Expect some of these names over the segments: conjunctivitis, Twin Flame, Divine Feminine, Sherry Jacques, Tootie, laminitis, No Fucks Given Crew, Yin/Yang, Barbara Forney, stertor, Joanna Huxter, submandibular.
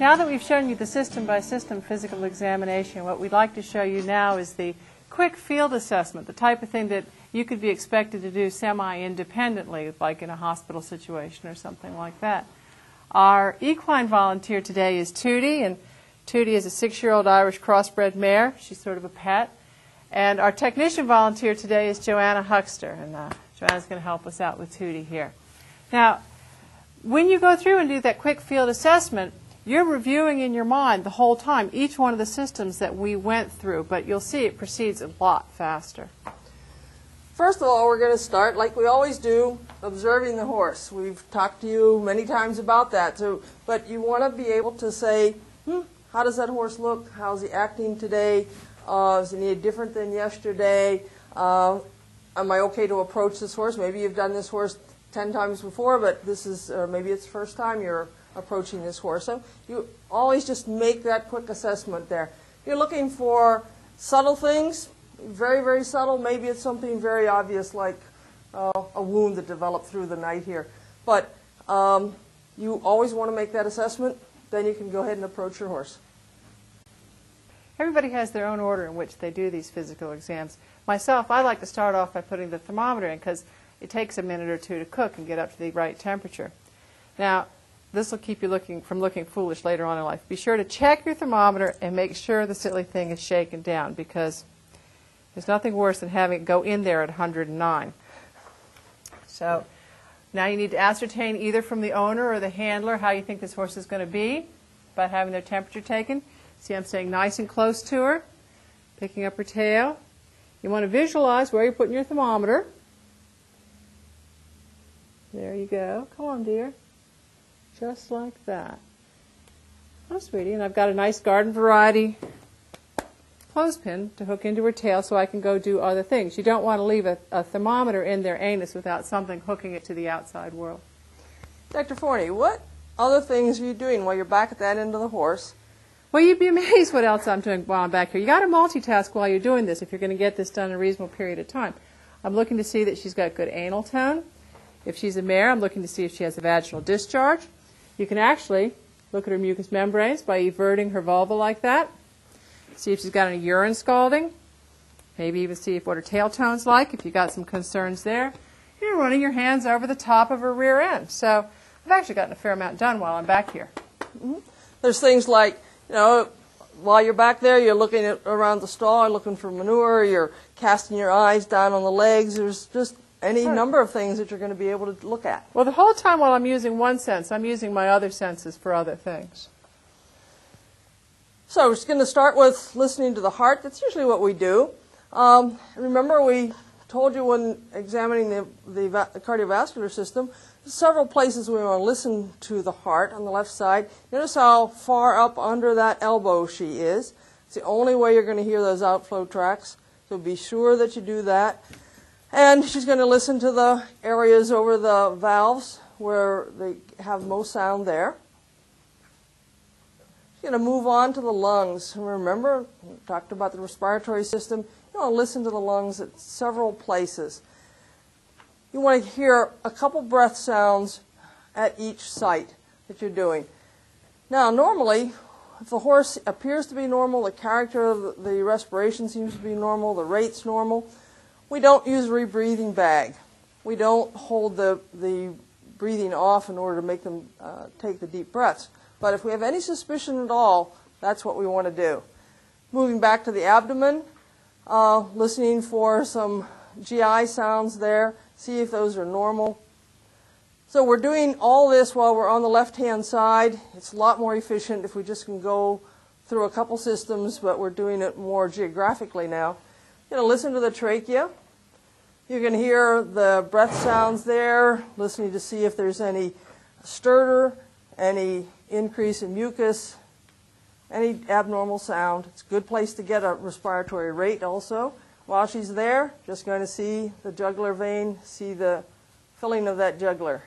Now that we've shown you the system-by-system physical examination, what we'd like to show you now is the quick field assessment, the type of thing that you could be expected to do semi-independently, like in a hospital situation or something like that. Our equine volunteer today is Tootie, and Tootie is a 6-year-old Irish crossbred mare. She's sort of a pet. And our technician volunteer today is Joanna Huxter, and Joanna's going to help us out with Tootie here. Now, when you go through and do that quick field assessment, you're reviewing in your mind the whole time each one of the systems that we went through, but you'll see it proceeds a lot faster. First of all, we're going to start, like we always do, observing the horse. We've talked to you many times about that, so, but you want to be able to say, how does that horse look? How's he acting today? Is he any different than yesterday? Am I okay to approach this horse? Maybe you've done this horse 10 times before, but this is, or maybe it's the first time you're approaching this horse. So you always just make that quick assessment there. You're looking for subtle things, very, very subtle. Maybe it's something very obvious like a wound that developed through the night here. But you always want to make that assessment. Then you can go ahead and approach your horse. Everybody has their own order in which they do these physical exams. Myself, I like to start off by putting the thermometer in because it takes a minute or two to cook and get up to the right temperature. Now, this will keep you from looking foolish later on in life. Be sure to check your thermometer and make sure the silly thing is shaken down, because there's nothing worse than having it go in there at 109. So now you need to ascertain either from the owner or the handler how you think this horse is going to be by having their temperature taken. See, I'm staying nice and close to her, picking up her tail. You want to visualize where you're putting your thermometer. There you go. Come on, dear. Just like that. Oh, sweetie, and I've got a nice garden variety clothespin to hook into her tail so I can go do other things. You don't want to leave a thermometer in their anus without something hooking it to the outside world. Dr. Forney, what other things are you doing while you're back at that end of the horse? Well, you'd be amazed what else I'm doing while I'm back here. You've got to multitask while you're doing this if you're going to get this done in a reasonable period of time. I'm looking to see that she's got good anal tone. If she's a mare, I'm looking to see if she has a vaginal discharge. You can actually look at her mucous membranes by everting her vulva like that, see if she's got any urine scalding, maybe even see what her tail tone's like if you've got some concerns there. You're running your hands over the top of her rear end. So I've actually gotten a fair amount done while I'm back here. There's things like, you know, while you're back there, you're looking around the stall, you're looking for manure, you're casting your eyes down on the legs. There's just any number of things that you're going to be able to look at. Well, the whole time while I'm using one sense, I'm using my other senses for other things. So we're just going to start with listening to the heart. That's usually what we do. Remember, we told you when examining the cardiovascular system, several places we want to listen to the heart on the left side. Notice how far up under that elbow she is. It's the only way you're going to hear those outflow tracts, so be sure that you do that. And she's going to listen to the areas over the valves where they have most sound there. She's going to move on to the lungs. Remember, we talked about the respiratory system. You want to listen to the lungs at several places. You want to hear a couple breath sounds at each site that you're doing. Now, normally, if the horse appears to be normal, the character of the respiration seems to be normal, the rate's normal, we don't use a rebreathing bag. We don't hold the breathing off in order to make them take the deep breaths. But if we have any suspicion at all, that's what we want to do. Moving back to the abdomen, listening for some GI sounds there, see if those are normal. So we're doing all this while we're on the left-hand side. It's a lot more efficient if we just can go through a couple systems, but we're doing it more geographically now. You're going to listen to the trachea. You're going to hear the breath sounds there, listening to see if there's any stertor, any increase in mucus, any abnormal sound. It's a good place to get a respiratory rate also. While she's there, just going to see the jugular vein, see the filling of that jugular.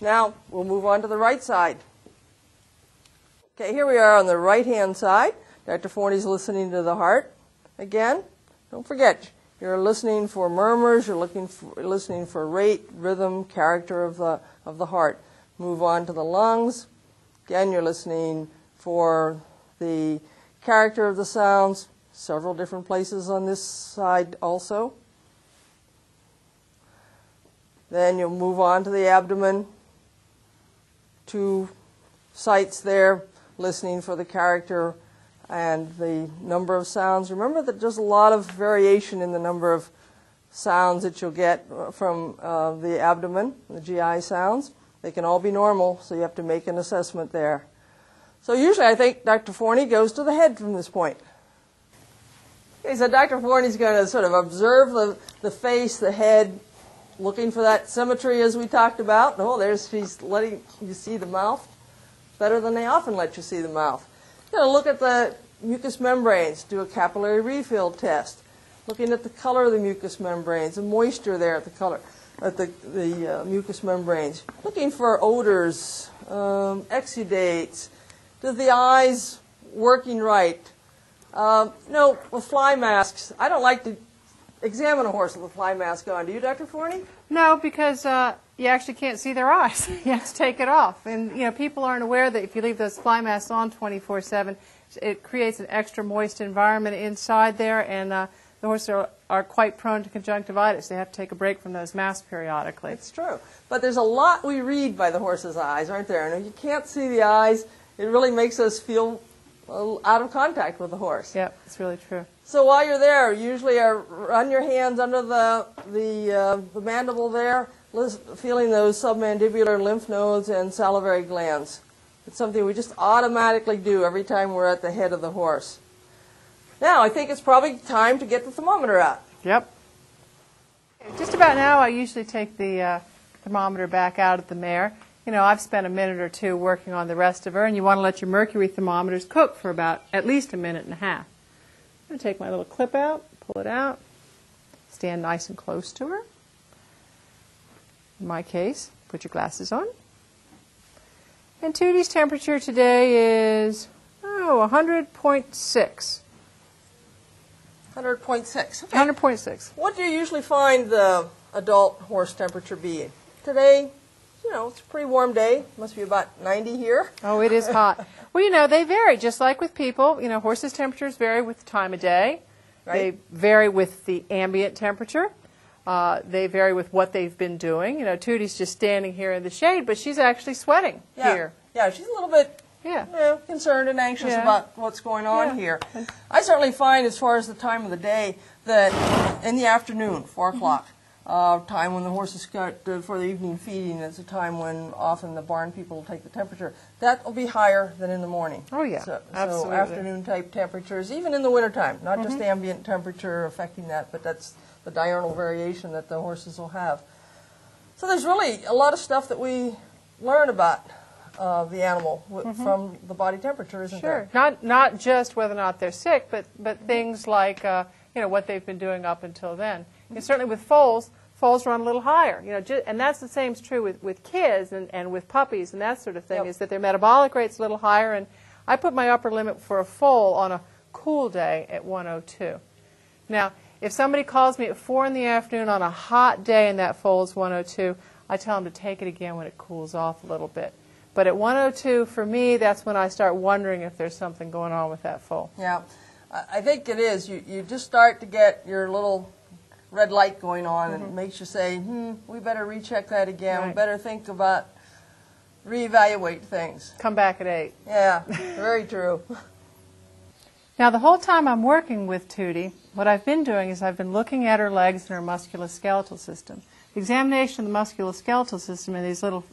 Now, we'll move on to the right side. Okay, here we are on the right-hand side. Dr. Forney's listening to the heart. Again, don't forget, you're listening for murmurs, you're listening for rate, rhythm, character of the heart. Move on to the lungs. Again, you're listening for the character of the sounds, several different places on this side also. Then you'll move on to the abdomen, two sites there, listening for the character and the number of sounds. Remember that there's a lot of variation in the number of sounds that you'll get from the abdomen, the GI sounds. They can all be normal, so you have to make an assessment there. So usually I think Dr. Forney goes to the head from this point. Okay, so Dr. Forney's going to sort of observe the face, the head, looking for that symmetry as we talked about. Oh, she's letting you see the mouth better than they often let you see the mouth. You're going to look at the mucous membranes, do a capillary refill test, looking at the color of the mucous membranes, the moisture there at the color, at the mucous membranes, looking for odors, exudates. Does the eyes working right? No, with fly masks. I don't like to examine a horse with a fly mask on. Do you, Dr. Forney? No, because you actually can't see their eyes. You have to take it off. And, you know, people aren't aware that if you leave those fly masks on 24/7, it creates an extra moist environment inside there, and the horses are quite prone to conjunctivitis. They have to take a break from those masks periodically. It's true. But there's a lot we read by the horse's eyes, aren't there? And if you can't see the eyes, it really makes us feel out of contact with the horse. Yep, it's really true. So while you're there, usually run your hands under the mandible there, feeling those submandibular lymph nodes and salivary glands. It's something we just automatically do every time we're at the head of the horse. Now, I think it's probably time to get the thermometer out. Yep. Just about now, I usually take the thermometer back out of the mare. You know, I've spent a minute or two working on the rest of her, and you want to let your mercury thermometers cook for about at least a minute and a half. I'm going to take my little clip out, pull it out, stand nice and close to her. In my case, put your glasses on. And Tootie's temperature today is, 100.6. 100.6. Okay. 100.6. What do you usually find the adult horse temperature being? Today, you know, it's a pretty warm day. Must be about 90 here. Oh, it is hot. Well, you know, they vary just like with people. You know, horses' temperatures vary with the time of day. Right. They vary with the ambient temperature. They vary with what they've been doing. You know, Tootie's just standing here in the shade, but she's actually sweating here. Yeah, she's a little bit... Yeah. You know, concerned and anxious about what's going on here. I certainly find, as far as the time of the day, that in the afternoon, 4 o'clock, time when the horses start for the evening feeding, is a time when often the barn people take the temperature. That will be higher than in the morning. Oh, yeah. So afternoon-type temperatures, even in the wintertime, not just ambient temperature affecting that, but that's the diurnal variation that the horses will have. So there's really a lot of stuff that we learn about the animal from the body temperature, isn't there? Sure. Not just whether or not they're sick, but things like you know, what they've been doing up until then. And certainly with foals run a little higher. You know, and that's the same is true with kids and with puppies and that sort of thing. Is that their metabolic rate's a little higher. And I put my upper limit for a foal on a cool day at 102. Now, if somebody calls me at 4 in the afternoon on a hot day and that foal's 102, I tell them to take it again when it cools off a little bit. But at 102, for me, that's when I start wondering if there's something going on with that foal. Yeah, I think it is. You just start to get your little red light going on, and it makes you say, we better recheck that again. Right. We better think about, reevaluate things. Come back at 8. Yeah, very true. Now, the whole time I'm working with Tootie, what I've been doing is I've been looking at her legs and her musculoskeletal system. The examination of the musculoskeletal system in these little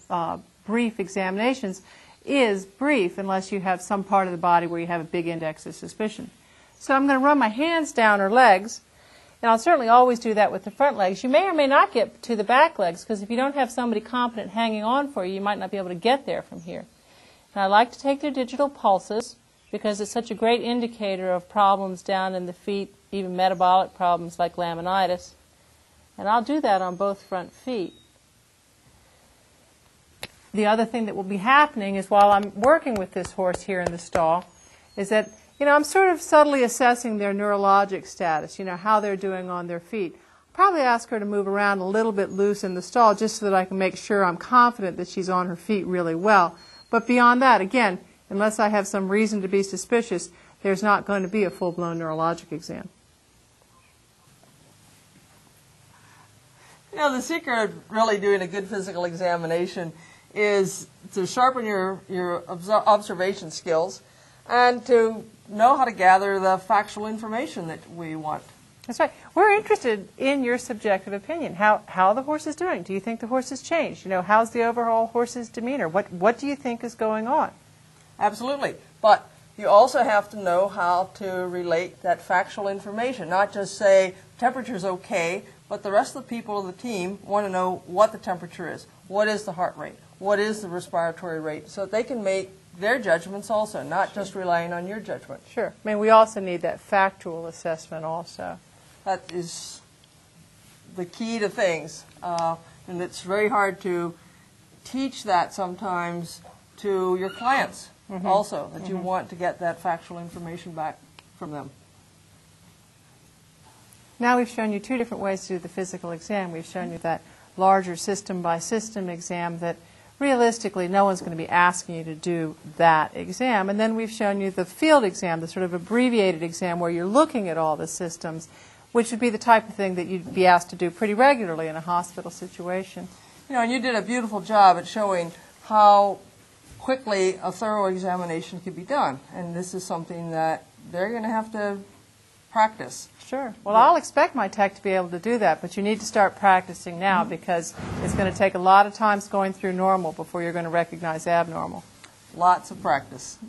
brief examinations is brief unless you have some part of the body where you have a big index of suspicion. So I'm going to run my hands down her legs, and I'll certainly always do that with the front legs. You may or may not get to the back legs, because if you don't have somebody competent hanging on for you, you might not be able to get there from here. And I like to take their digital pulses because it's such a great indicator of problems down in the feet, even metabolic problems like laminitis. And I'll do that on both front feet. The other thing that will be happening is while I'm working with this horse here in the stall is that, you know, I'm sort of subtly assessing their neurologic status, you know, how they're doing on their feet. I'll probably ask her to move around a little bit loose in the stall just so that I can make sure I'm confident that she's on her feet really well. But beyond that, again, unless I have some reason to be suspicious, there's not going to be a full-blown neurologic exam. You know, the secret of really doing a good physical examination is to sharpen your observation skills and to know how to gather the factual information that we want. That's right. We're interested in your subjective opinion. How the horse is doing? Do you think the horse has changed? You know, how's the overall horse's demeanor? What do you think is going on? Absolutely. But you also have to know how to relate that factual information, not just say temperature's okay, but the rest of the people of the team want to know what the temperature is, what is the heart rate, what is the respiratory rate, so that they can make their judgments also, not just relying on your judgment. Sure. I mean, we also need that factual assessment also. That is the key to things, and it's very hard to teach that sometimes to your clients also, that you want to get that factual information back from them. Now we've shown you two different ways to do the physical exam. We've shown you that larger system-by-system exam that realistically no one's going to be asking you to do that exam. And then we've shown you the field exam, the sort of abbreviated exam where you're looking at all the systems, which would be the type of thing that you'd be asked to do pretty regularly in a hospital situation. You know, and you did a beautiful job at showing how quickly a thorough examination could be done. And this is something that they're going to have to practice. Sure. Well, I'll expect my tech to be able to do that, but you need to start practicing now because it's going to take a lot of times going through normal before you're going to recognize abnormal. Lots of practice.